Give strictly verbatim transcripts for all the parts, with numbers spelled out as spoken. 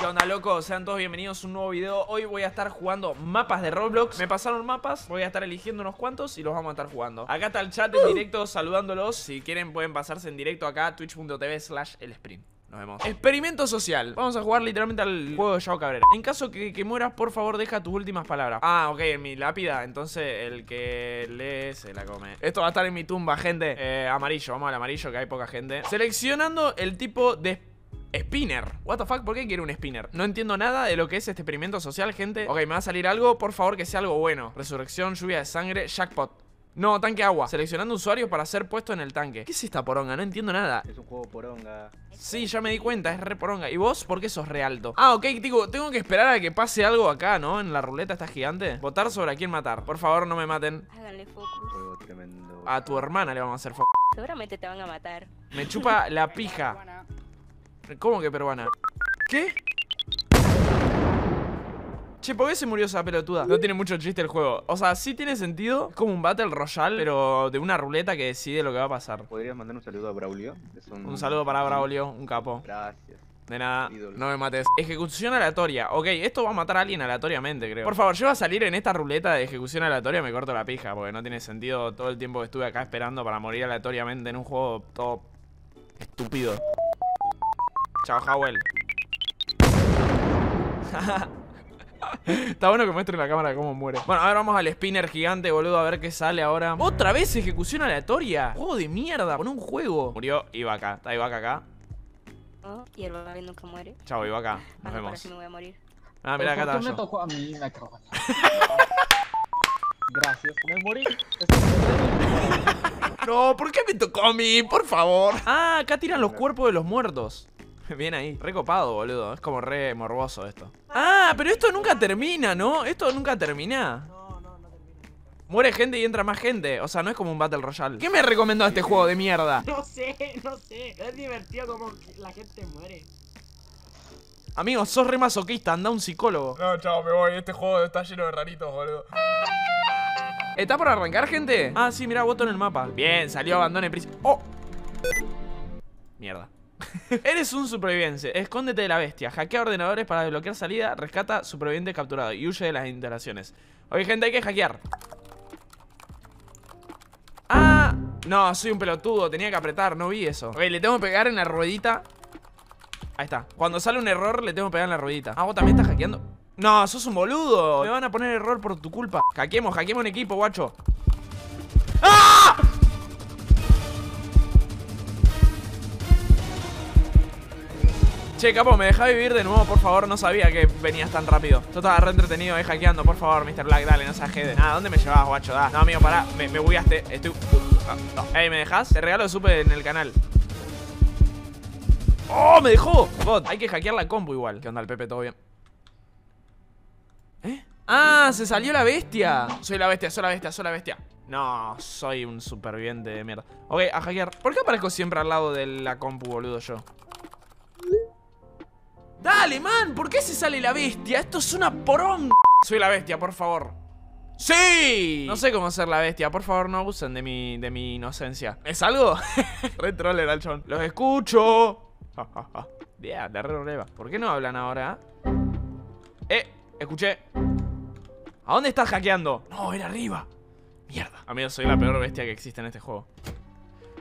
¿Qué onda, loco? Sean todos bienvenidos a un nuevo video. Hoy voy a estar jugando mapas de Roblox. Me pasaron mapas, voy a estar eligiendo unos cuantos y los vamos a estar jugando. Acá está el chat en directo saludándolos. Si quieren pueden pasarse en directo acá, twitch punto tv slash el sprint. Nos vemos. Experimento social. Vamos a jugar literalmente al juego de Yao Cabrera. En caso que, que mueras, por favor, deja tus últimas palabras. Ah, ok, en mi lápida. Entonces, el que lee se la come. Esto va a estar en mi tumba, gente. Eh, amarillo, vamos al amarillo, que hay poca gente. Seleccionando el tipo de spinner. What the fuck, ¿por qué quiero un spinner? No entiendo nada de lo que es este experimento social, gente. Ok, me va a salir algo, por favor, que sea algo bueno. Resurrección, lluvia de sangre, jackpot. No, tanque agua. Seleccionando usuarios para ser puesto en el tanque. ¿Qué es esta poronga? No entiendo nada. Es un juego poronga. Sí, ya me di cuenta, es re poronga. ¿Y vos? ¿Por qué sos re alto? Ah, ok, digo, tengo que esperar a que pase algo acá, ¿no? En la ruleta está gigante. Votar sobre a quién matar. Por favor, no me maten. Háganle focus. Juego tremendo. A tu hermana le vamos a hacer focus. Seguramente te van a matar. Me chupa la pija. ¿Cómo que peruana? ¿Qué? Che, ¿por qué se murió esa pelotuda? No tiene mucho chiste el juego. O sea, sí tiene sentido. Es como un Battle Royale, pero de una ruleta que decide lo que va a pasar. ¿Podrías mandar un saludo a Braulio? Es un... un saludo para Braulio, un capo. Gracias. De nada, ídolo. No me mates. Ejecución aleatoria. Ok, esto va a matar a alguien aleatoriamente, creo. Por favor, yo voy a salir en esta ruleta de ejecución aleatoria. Me corto la pija, porque no tiene sentido todo el tiempo que estuve acá esperando para morir aleatoriamente en un juego todo estúpido. Chao, Howell. Está bueno que muestre la cámara cómo muere. Bueno, ahora vamos al spinner gigante, boludo. A ver qué sale ahora. ¡Otra vez ejecución aleatoria! ¡Juego de mierda! Con un juego. Murió Ivaca. ¿Está Ivaca acá? Oh, y el bebé nunca muere. Chao, Ivaca. Nos vemos. Ahora sí me voy a morir. Ah, mirá, acá está yo. Me tocó a mí, me cago en la... Gracias. Me morí. No, ¿por qué me tocó a mí? Por favor. Ah, acá tiran los cuerpos de los muertos. Bien ahí, re copado, boludo. Es como re morboso esto. Ah, pero esto nunca termina, ¿no? Esto nunca termina. No, no, no termina. Muere gente y entra más gente. O sea, no es como un Battle Royale. ¿Qué me recomendó este juego de mierda? No sé, no sé. Es divertido como la gente muere. Amigo, sos re masoquista. Anda a un psicólogo. No, chao, me voy. Este juego está lleno de raritos, boludo. ¿Está por arrancar, gente? Ah, sí, mirá, voto en el mapa. Bien, salió, abandone prisión. ¡Oh! Mierda. Eres un superviviente, escóndete de la bestia. Hackea ordenadores para desbloquear salida. Rescata superviviente capturado y huye de las instalaciones. Oye, gente, hay que hackear. Ah, no, soy un pelotudo, tenía que apretar, no vi eso. Ok, le tengo que pegar en la ruedita. Ahí está, cuando sale un error le tengo que pegar en la ruedita. Ah, vos también estás hackeando. No, sos un boludo, me van a poner error por tu culpa. Hackeemos, hackeemos en equipo, guacho. ¡Ah! Che, capo, me dejá vivir de nuevo, por favor. No sabía que venías tan rápido. Yo estaba re entretenido ahí hackeando, por favor, mister Black. Dale, no seas jede. Nada, ¿dónde me llevabas, guacho? Da. No, amigo, pará. Me, me bugueaste. Estoy... No. Ey, ¿me dejás? Te regalo súper en el canal. ¡Oh, me dejó! God, hay que hackear la compu igual. ¿Qué onda, el Pepe? ¿Todo bien? ¿Eh? ¡Ah, se salió la bestia! Soy la bestia, soy la bestia, soy la bestia. No, soy un superviviente de mierda. Ok, a hackear. ¿Por qué aparezco siempre al lado de la compu, boludo, yo? Dale, man, ¿por qué se sale la bestia? Esto es una poronga. Soy la bestia, por favor. ¡Sí! No sé cómo ser la bestia, por favor no abusen de mi, de mi inocencia. ¿Es algo? Re troller al chon. ¡Los escucho! Yeah, de re reba. ¿Por qué no hablan ahora? Eh, escuché. ¿A dónde estás hackeando? No, era arriba. Mierda. Amigo, soy la peor bestia que existe en este juego.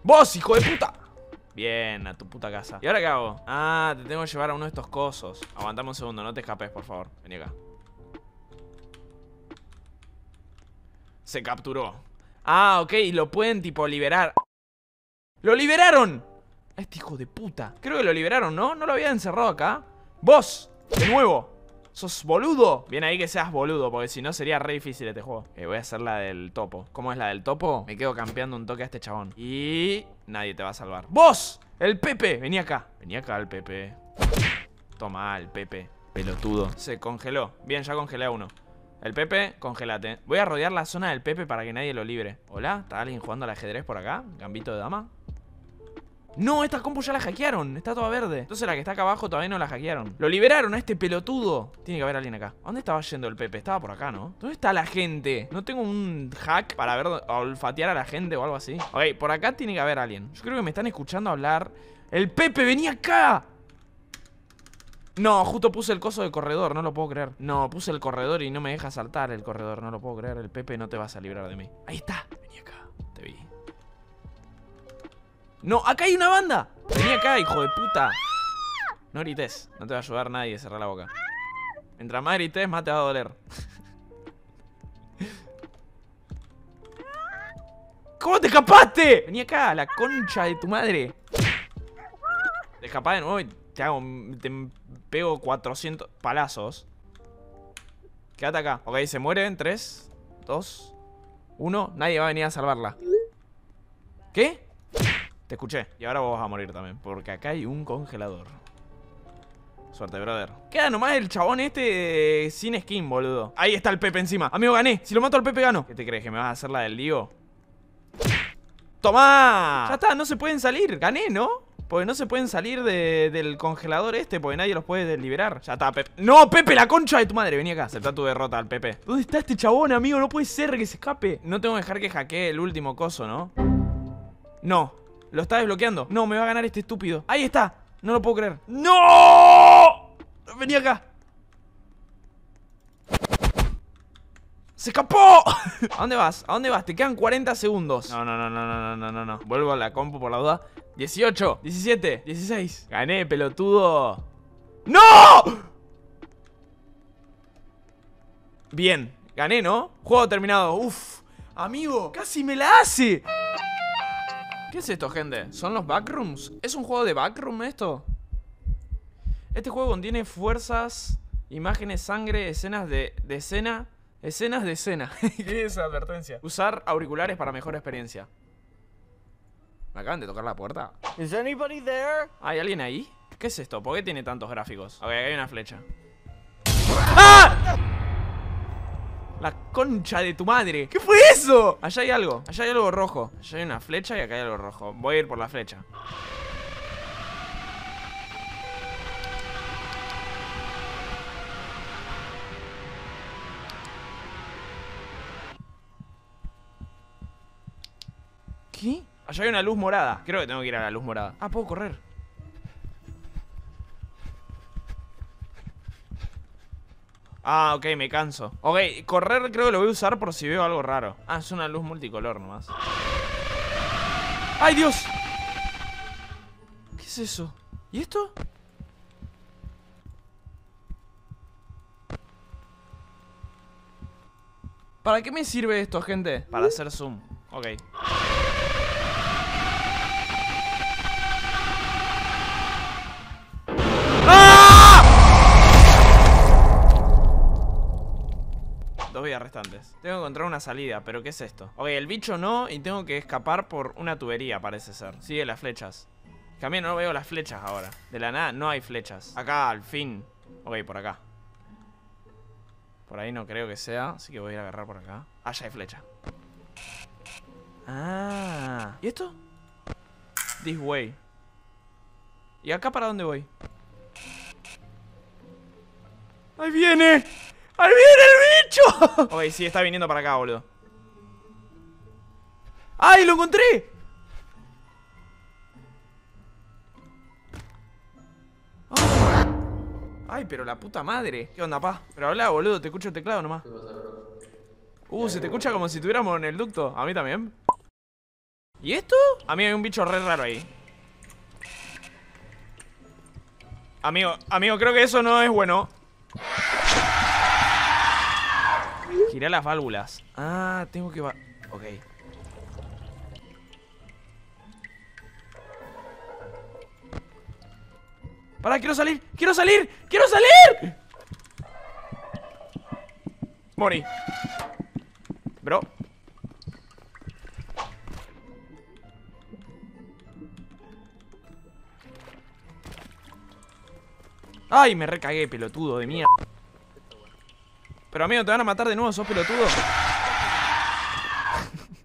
¡Vos, hijo de puta! Bien, a tu puta casa. ¿Y ahora qué hago? Ah, te tengo que llevar a uno de estos cosos. Aguantame un segundo, no te escapes, por favor. Vení acá. Se capturó. Ah, ok, lo pueden tipo liberar. ¡Lo liberaron! A este hijo de puta. Creo que lo liberaron, ¿no? ¿No lo había encerrado acá? ¡Vos! ¡De nuevo! ¿Sos boludo? Bien ahí que seas boludo, porque si no sería re difícil este juego. Eh, voy a hacer la del topo. ¿Cómo es la del topo? Me quedo campeando un toque a este chabón. Y... nadie te va a salvar. ¡Vos! ¡El Pepe! Vení acá. Vení acá, el Pepe. Toma, el Pepe. Pelotudo. Se congeló. Bien, ya congelé a uno. El Pepe, congélate. Voy a rodear la zona del Pepe para que nadie lo libre. ¿Hola? ¿Está alguien jugando al ajedrez por acá? ¿Gambito de dama? No, esta compu ya la hackearon, está toda verde. Entonces la que está acá abajo todavía no la hackearon. Lo liberaron a este pelotudo. Tiene que haber alguien acá. ¿A dónde estaba yendo el Pepe? Estaba por acá, ¿no? ¿Dónde está la gente? No tengo un hack para ver, olfatear a la gente o algo así. Ok, por acá tiene que haber alguien. Yo creo que me están escuchando hablar. ¡El Pepe, vení acá! No, justo puse el coso de corredor, no lo puedo creer. No, puse el corredor y no me deja saltar el corredor, no lo puedo creer. El Pepe, no te vas a librar de mí. Ahí está. Vení acá, te vi. No, acá hay una banda. Vení acá, hijo de puta. No grites, no te va a ayudar nadie, cerrar la boca. Mientras más grites, más te va a doler. ¿Cómo te escapaste? Vení acá, la concha de tu madre. Te escapás de nuevo y te hago... Te pego cuatrocientos palazos. Quédate acá. Ok, se mueren. tres, dos, uno. Nadie va a venir a salvarla. ¿Qué? Te escuché. Y ahora vos vas a morir también, porque acá hay un congelador. Suerte, brother. Queda nomás el chabón este sin skin, boludo. Ahí está el Pepe encima. Amigo, gané. Si lo mato al Pepe, gano. ¿Qué te crees? ¿Que me vas a hacer la del lío? ¡Tomá! Ya está, no se pueden salir. Gané, ¿no? Porque no se pueden salir de, del congelador este, porque nadie los puede liberar. Ya está, Pepe. ¡No, Pepe, la concha de tu madre! Vení acá. Aceptá tu derrota al Pepe. ¿Dónde está este chabón, amigo? No puede ser que se escape. No tengo que dejar que hackee el último coso, ¿no? No. Lo está desbloqueando. No, me va a ganar este estúpido. ¡Ahí está! No lo puedo creer. ¡No! Vení acá. ¡Se escapó! ¿A dónde vas? ¿A dónde vas? Te quedan cuarenta segundos. No, no, no, no, no, no, no, no. Vuelvo a la compu por la duda. dieciocho, diecisiete, dieciséis. Gané, pelotudo. ¡No! Bien. Gané, ¿no? Juego terminado. Uf. Amigo, casi me la hace. ¿Qué es esto, gente? ¿Son los backrooms? ¿Es un juego de backroom esto? Este juego contiene fuerzas, imágenes, sangre, escenas de, de escena... Escenas de escena. ¿Qué es esa advertencia? Usar auriculares para mejor experiencia. Me acaban de tocar la puerta. ¿Is anybody there? ¿Hay alguien ahí? ¿Qué es esto? ¿Por qué tiene tantos gráficos? Ok, acá hay una flecha. ¡Ah! La concha de tu madre. ¿Qué fue eso? Allá hay algo. Allá hay algo rojo. Allá hay una flecha y acá hay algo rojo. Voy a ir por la flecha. ¿Qué? Allá hay una luz morada. Creo que tengo que ir a la luz morada. Ah, puedo correr. Ah, ok, me canso. Ok, correr creo que lo voy a usar por si veo algo raro. Ah, es una luz multicolor nomás. ¡Ay, Dios! ¿Qué es eso? ¿Y esto? ¿Para qué me sirve esto, gente? Para hacer zoom. Ok. Dos vidas restantes. Tengo que encontrar una salida, pero ¿qué es esto? Ok, el bicho no, y tengo que escapar por una tubería, parece ser. Sigue las flechas. También no veo las flechas ahora. De la nada no hay flechas. Acá, al fin. Ok, por acá. Por ahí no creo que sea, así que voy a ir a agarrar por acá. Allá hay flecha. Ah. ¿Y esto? This way. ¿Y acá para dónde voy? ¡Ahí viene! ¡Ahí viene el bicho! Ok, sí, está viniendo para acá, boludo. ¡Ay, lo encontré! Oh. ¡Ay, pero la puta madre! ¿Qué onda, pa? Pero habla, boludo, te escucho el teclado nomás. Uh, se te escucha como si estuviéramos en el ducto. A mí también. ¿Y esto? A mí hay un bicho re raro ahí. Amigo, amigo, creo que eso no es bueno. Girá las válvulas. Ah, tengo que... va... Ok. Pará, quiero salir. ¡Quiero salir! ¡Quiero salir! Morí. Bro. Ay, me recagué, pelotudo de mierda. Pero amigo, te van a matar de nuevo, sos pelotudo.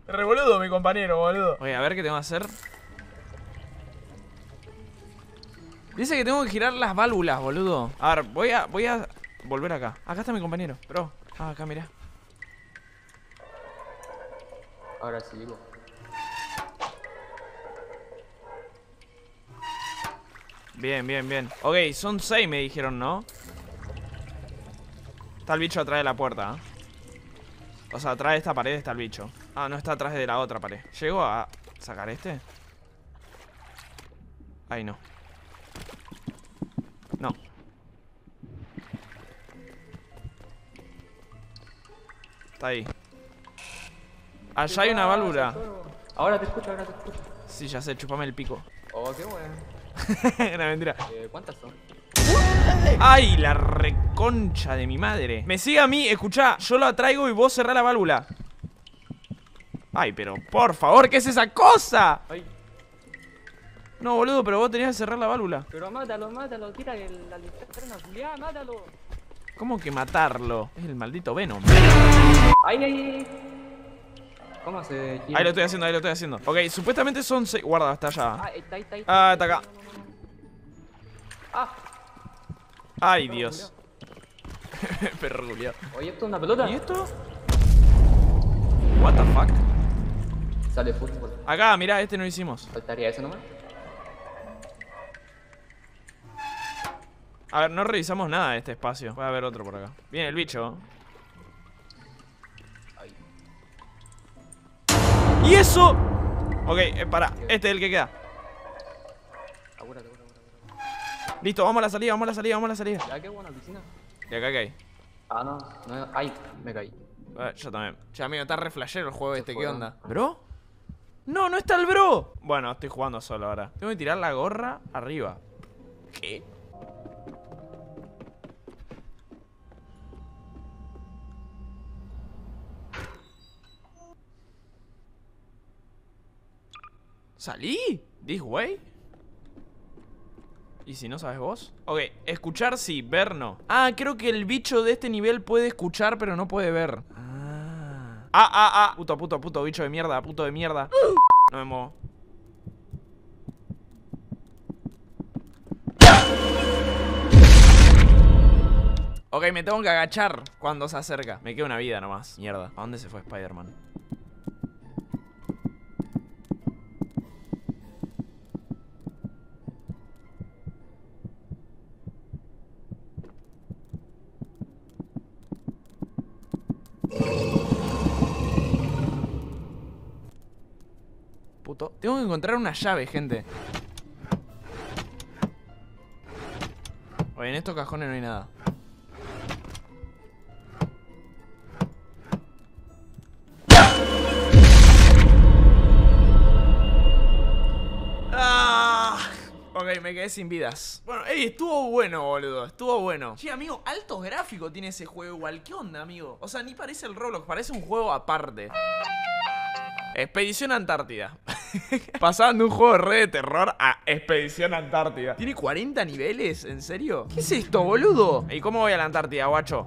Revoludo mi compañero, boludo. Oye, a ver qué tengo que hacer. Dice que tengo que girar las válvulas, boludo. A ver, voy a, voy a volver acá. Acá está mi compañero, bro. Ah, acá, mirá. Ahora sí, digo. Bien, bien, bien. Ok, son seis me dijeron, ¿no? Está el bicho atrás de la puerta, ¿eh? O sea, atrás de esta pared está el bicho. Ah, no, está atrás de la otra pared. ¿Llego a sacar este? Ay, no. No. Está ahí. Allá hay una válvula. Ahora te escucho, ahora te escucho. Sí, ya sé, chupame el pico. Oh, qué bueno. Una mentira. Eh, ¿Cuántas son? ¡Ay, la reconcha de mi madre! Me sigue a mí, escuchá. Yo lo atraigo y vos cerrá la válvula. Ay, pero por favor, ¿qué es esa cosa? Ay. No, boludo, pero vos tenías que cerrar la válvula. Pero mátalo, mátalo, tira el, la linterna, Julián, mátalo. ¿Cómo que matarlo? Es el maldito Venom. ¡Ay, ay, ay! ¿Cómo se...? Ahí lo estoy haciendo, ahí lo estoy haciendo. Ok, supuestamente son seis... Guarda, está allá. Ah, está ahí, está ahí. Está ah, está acá. Ah. Ay, perro Dios. Perro culiao. Oye, ¿esto es una pelota? ¿Y esto? What the fuck? Sale fútbol. Acá, mirá, este no lo hicimos. ¿Faltaría eso nomás? A ver, no revisamos nada de este espacio. Va a haber otro por acá. Viene el bicho. ¡Y eso! Ok, eh, pará. Este es el que queda. Listo, vamos a la salida, vamos a la salida, vamos a la salida. ¿Ya qué buena piscina? ¿Y acá qué hay? Ah, no, no. Ay, me caí. Eh, yo también. Ya, amigo, está re flashero el juego este. ¿Qué onda? ¿Bro? ¡No, no está el bro! Bueno, estoy jugando solo ahora. Tengo que tirar la gorra arriba. ¿Qué? ¿Salí? ¿This way? ¿Y si no sabes vos? Ok, escuchar sí, ver no. Ah, creo que el bicho de este nivel puede escuchar, pero no puede ver. Ah, ah, ah, ah. Puto, puto, puto, bicho de mierda, puto de mierda. No me muevo. Ok, me tengo que agachar cuando se acerca. Me queda una vida nomás. Mierda. ¿A dónde se fue Spider-Man? Puto. Tengo que encontrar una llave, gente. Oye, en estos cajones no hay nada. Ok, me quedé sin vidas. Bueno, ey, estuvo bueno, boludo. Estuvo bueno. Sí, amigo, altos gráficos tiene ese juego igual. ¿Qué onda, amigo? O sea, ni parece el Roblox, parece un juego aparte. Expedición Antártida. Pasando un juego de red de terror a Expedición Antártida. ¿Tiene cuarenta niveles? ¿En serio? ¿Qué es esto, boludo? ¿Y cómo voy a la Antártida, guacho?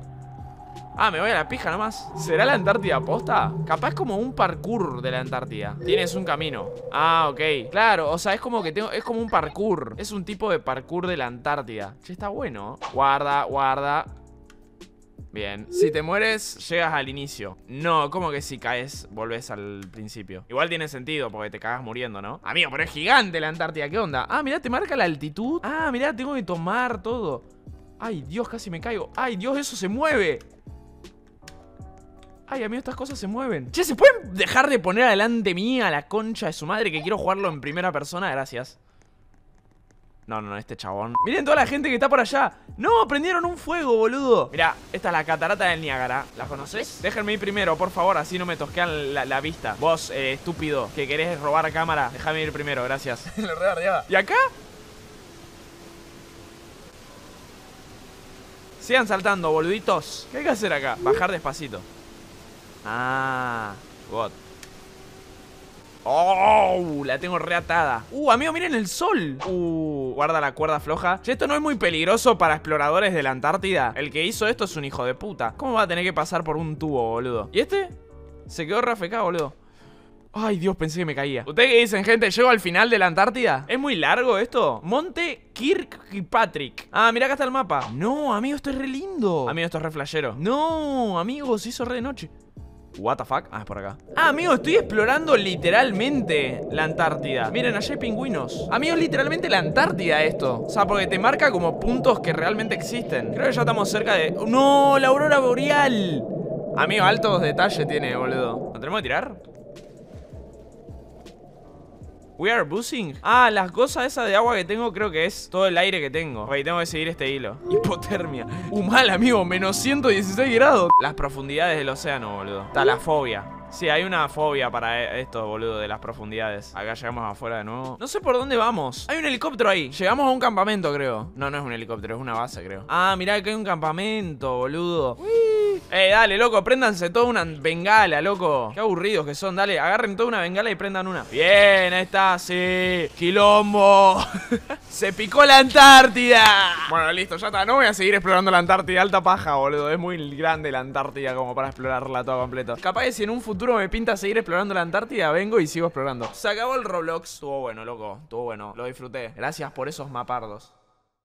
Ah, me voy a la pija nomás. ¿Será la Antártida posta? Capaz como un parkour de la Antártida. Tienes un camino. Ah, ok. Claro, o sea, es como que tengo... Es como un parkour. Es un tipo de parkour de la Antártida. Che, está bueno. Guarda, guarda. Bien. Si te mueres, llegas al inicio. No, como que si caes, volvés al principio. Igual tiene sentido, porque te cagas muriendo, ¿no? Amigo, pero es gigante la Antártida. ¿Qué onda? Ah, mirá, te marca la altitud. Ah, mirá, tengo que tomar todo. Ay, Dios, casi me caigo. Ay, Dios, eso se mueve. Ay, amigo, estas cosas se mueven. Che, ¿se pueden dejar de poner adelante mía a la concha de su madre? Que quiero jugarlo en primera persona, gracias. No, no, no, este chabón. Miren toda la gente que está por allá. No, prendieron un fuego, boludo. Mirá, esta es la catarata del Niágara. ¿La conocés? Déjenme ir primero, por favor, así no me tosquean la, la vista. Vos, eh, estúpido, que querés robar cámara. Déjame ir primero, gracias. Lo re bardeaba. ¿Y acá? Sigan saltando, boluditos. ¿Qué hay que hacer acá? Bajar despacito. Ah, God. Oh, la tengo reatada. Uh, amigo, miren el sol. Uh, guarda la cuerda floja. Che, esto no es muy peligroso para exploradores de la Antártida. El que hizo esto es un hijo de puta. ¿Cómo va a tener que pasar por un tubo, boludo? ¿Y este? Se quedó rafecado, boludo. Ay, Dios, pensé que me caía. ¿Ustedes qué dicen, gente? ¿Llego al final de la Antártida? ¿Es muy largo esto? Monte Kirkpatrick. Ah, mirá, acá está el mapa. No, amigo, esto es re lindo. Amigo, esto es re flashero. No, amigo, se hizo re de noche. What the fuck. Ah, es por acá. Ah, amigos, estoy explorando literalmente la Antártida. Miren, allá hay pingüinos. Amigos, literalmente la Antártida esto. O sea, porque te marca como puntos que realmente existen. Creo que ya estamos cerca de... ¡No! ¡La aurora boreal! Amigo, altos detalles tiene, boludo. ¿Lo tenemos que tirar? We are buzzing. Ah, las cosas esas de agua que tengo creo que es todo el aire que tengo. Ok, tengo que seguir este hilo. Hipotermia. Uh, mal, amigo. menos ciento dieciséis grados. Las profundidades del océano, boludo. Está la fobia. Sí, hay una fobia para esto, boludo, de las profundidades. Acá llegamos afuera de nuevo. No sé por dónde vamos. Hay un helicóptero ahí. Llegamos a un campamento, creo. No, no es un helicóptero, es una base, creo. Ah, mirá que hay un campamento, boludo. Uy. Eh, dale, loco, préndanse toda una bengala, loco. Qué aburridos que son, dale. Agarren toda una bengala y prendan una. Bien, ahí está, sí. Quilombo. Se picó la Antártida. Bueno, listo, ya está. No voy a seguir explorando la Antártida. Alta paja, boludo. Es muy grande la Antártida como para explorarla toda completa. Capaz que si en un futuro me pinta seguir explorando la Antártida, vengo y sigo explorando. Se acabó el Roblox. Estuvo bueno, loco. Estuvo bueno. Lo disfruté. Gracias por esos mapardos.